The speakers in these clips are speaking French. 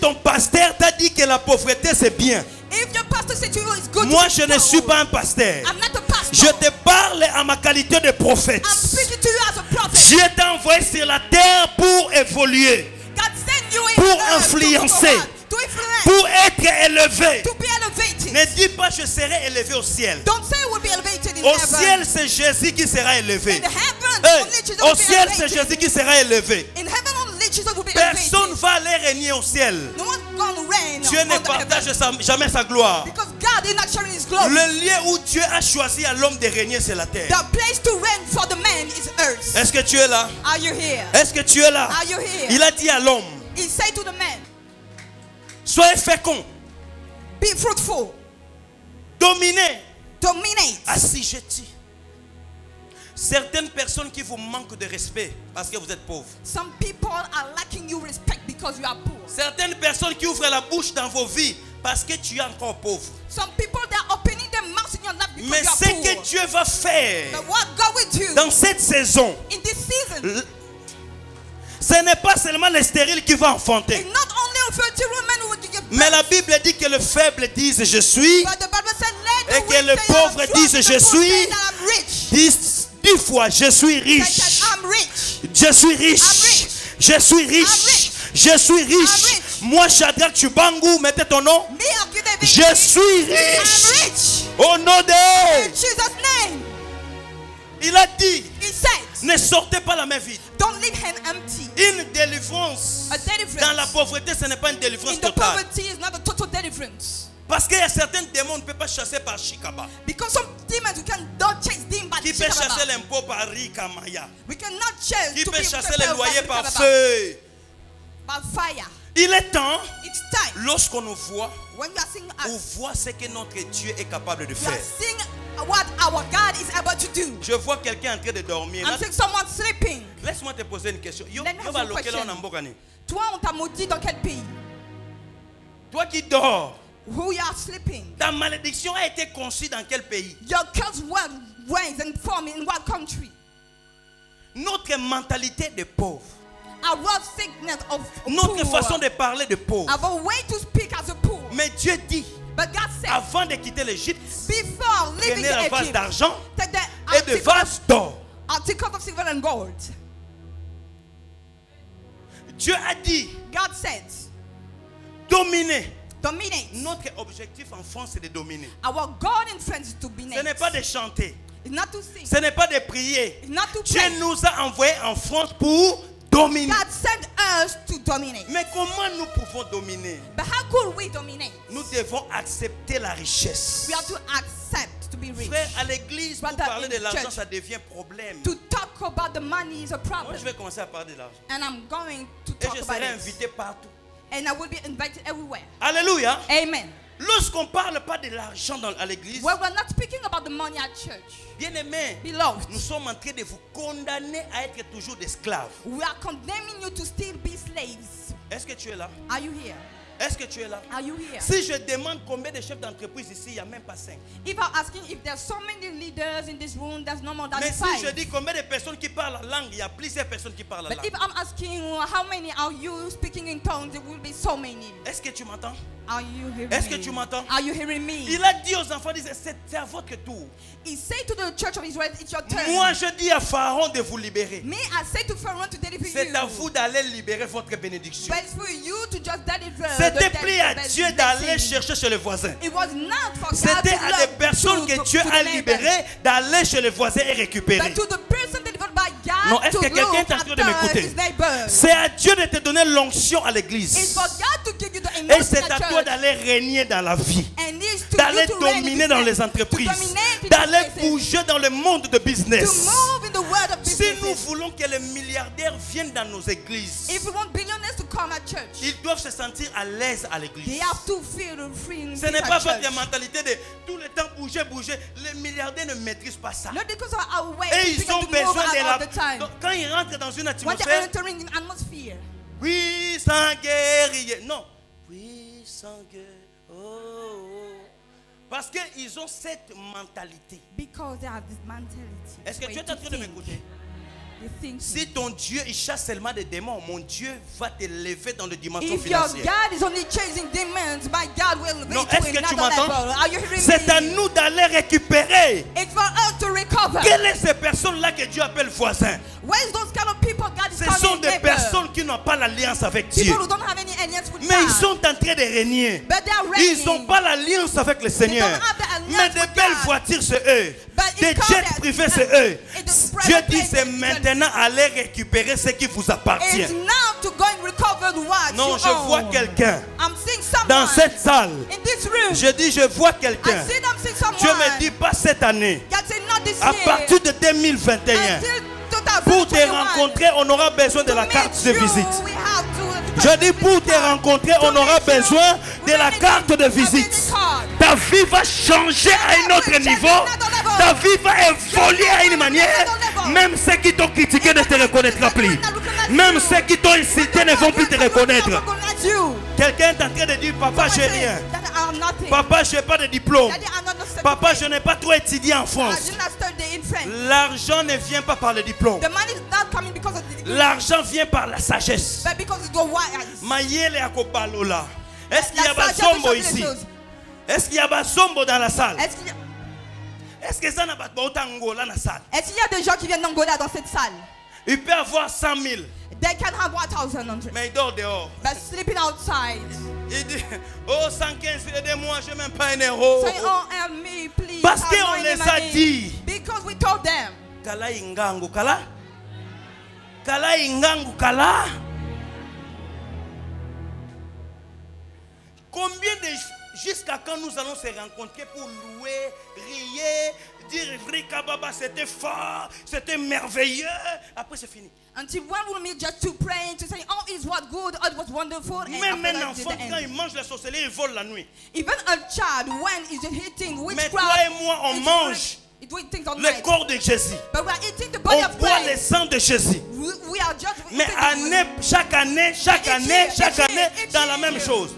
ton pasteur t'a dit que la pauvreté c'est bien, moi je ne suis pas un pasteur. Je te parle à ma qualité de prophète. Dieu t'a envoyé sur la terre pour évoluer, pour influencer, pour être élevé. Ne dis pas je serai élevé au ciel. Au ciel c'est Jésus qui sera élevé. Au ciel c'est Jésus qui sera élevé. Personne ne va aller régner au ciel. Dieu ne partage jamais sa gloire. Le lieu où Dieu a choisi à l'homme de régner, c'est la terre. Est-ce que tu es là? Est-ce que tu es là? Il a dit à l'homme, soyez fécond. Be fruitful. Dominez. Dominate. Assujetti. Certaines personnes qui vous manquent de respect parce que vous êtes pauvres. Some people are lacking you respect because you are poor. Certaines personnes qui ouvrent la bouche dans vos vies parce que tu es encore pauvre. Some people that are opening their mouth in your life because you are poor. Mais ce que Dieu va faire dans cette saison, in this season, ce n'est pas seulement les stériles qui vont enfanter. Mais la Bible dit que le faible dise je suis, et que le pauvre dise je suis. 10 fois je suis riche. Je suis riche. Je suis riche. Je suis riche. Moi Shadrach Chubangou, mettez ton nom. Je suis riche. Au nom de Jésus. Il a dit, ne sortez pas la main vide. Don't leave him empty. Une délivrance dans la pauvreté, ce n'est pas une délivrance totale. Parce qu'il y a certains démons, on ne peut pas chasser par Shikaba. Because some demons, we cannot chase them by Shikaba. Qui peut chasser l'impôt par Rikamaya? We cannot chase. Qui peut chasser le loyer par feu? By fire. Il est temps, lorsqu'on nous voit, on voit ce que notre Dieu est capable de faire. What our God is about to do. Je vois quelqu'un en train de dormir. I'm seeing someone sleeping. Laisse-moi te poser une question. Toi, on t'a maudit dans quel pays? Toi qui dors. Who you are sleeping? Ta malédiction a été conçue dans quel pays? Your curse was and formed in what country? Notre mentalité de pauvre. Our sickness of poor. Notre façon de parler de pauvre. Our way to speak as a poor. Mais Dieu dit, avant de quitter l'Égypte, prenez la vase d'argent et de vase d'or. Dieu a dit, dominez. Notre objectif en France c'est de dominer. Ce n'est pas de chanter. Ce n'est pas de prier. Dieu nous a envoyés en France pour dominer. God sent us to dominate. Mais comment nous pouvons dominer? But how could we dominate? Nous devons accepter la richesse. We have to accept to be rich. Frère, à l'église, pour parler de l'argent, ça devient problème. To talk about the money is a problem. Moi, je vais commencer à parler de l'argent. And I'm going to talk about it. Et je serai invité partout. And I will be invited everywhere. Alléluia. Amen. Lorsqu'on ne parle pas de l'argent à l'église, bien aimé, nous sommes en train de vous condamner à être toujours d'esclaves. Est-ce que tu es là? Est-ce que tu es là? Si je demande combien de chefs d'entreprise ici, il n'y a même pas 5. Mais si je dis combien de personnes qui parlent la langue, il y a plusieurs personnes qui parlent la langue. Est-ce que tu m'entends? Est-ce que tu m'entends? Il a dit aux enfants, c'est à votre tour. Moi je dis à Pharaon de vous libérer. C'est à vous d'aller libérer votre bénédiction. C'était pris à Dieu d'aller chercher chez le voisin. C'était à des personnes que Dieu a libérées d'aller chez le voisin et récupérer. Non, est-ce que quelqu'un est en train de m'écouter? C'est à Dieu de te donner l'onction à l'église. Et c'est à toi d'aller régner dans la vie, d'aller dominer dans les entreprises, d'aller bouger dans le monde de business. Si nous voulons que les milliardaires viennent dans nos églises, ils doivent se sentir à l'aise à l'église. Ce n'est pas votre mentalité de tout le temps bouger, bouger. Les milliardaires ne maîtrisent pas ça. Et ils ont besoin de la... Quand ils rentrent dans une atmosphère, puissant guerrier. Non. Puissant guerrier. Oh. Parce qu'ils ont cette mentalité. Est-ce que tu es en train de m'écouter? Si ton Dieu il chasse seulement des démons, mon Dieu va te lever dans le dimension financier. Non, est-ce que tu m'entends? C'est à nous d'aller récupérer. Quelles sont ces personnes-là que Dieu appelle voisins? Ce sont des personnes qui n'ont pas l'alliance avec Dieu. Mais ils sont en train de régner. Ils n'ont pas l'alliance avec le Seigneur. Mais de belles voitures, c'est eux. Des jets privés, c'est eux. Dieu dit, c'est maintenant aller récupérer ce qui vous appartient. Non, je vois quelqu'un dans cette salle. Je dis, je vois quelqu'un. Dieu me dit, pas cette année. À partir de 2021, pour te rencontrer, on aura besoin de la carte de visite. Je dis, pour te rencontrer, on aura besoin de la carte de visite. Ta vie va changer à un autre niveau. Ta vie va évoluer à une manière. Même ceux qui t'ont critiqué ne te reconnaîtront plus. Même ceux qui t'ont incité ne vont plus te reconnaître. Quelqu'un est en train de dire, papa, j'ai rien. Papa, je n'ai pas de diplôme. Papa, je n'ai pas trop étudié en France. L'argent ne vient pas par le diplôme. L'argent vient par la sagesse. Est-ce qu'il y a Bazombo ici? Est-ce qu'il y a Bazombo dans la salle? Est-ce qu'il y a des gens qui viennent d'Angola dans cette salle? Il peut avoir 100 000. They can have 1,100. Mais il dort dehors. But sleeping outside. Il dit, oh, 115, aidez-moi, je n'ai même pas un euro. Say, oh, help me, please. Parce qu'on les a dit. Because we told them. Kala ingangu kala. Kala ingangu kala. Combien de... Jusqu'à quand nous allons se rencontrer pour louer, rier, dire Rikababa, c'était fort, c'était merveilleux. Après, c'est fini. Until when we meet just to pray, to say, oh, it was good, oh, it was wonderful. Même un enfant, quand il mange la sorcellerie, il vole la nuit. Even a child, when he's eating witchcraft. Mais toi et moi, on mange le corps de Jésus. But we are eating the body of Christ. On boit le sang de Jésus. We are just eating. Mais chaque année, dans la même chose.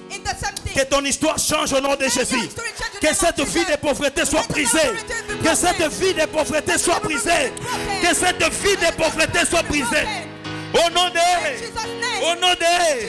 Que ton histoire change au nom de Jésus. Que cette vie de pauvreté soit brisée. Que cette vie de pauvreté soit brisée. Que cette vie de pauvreté soit brisée. Au nom de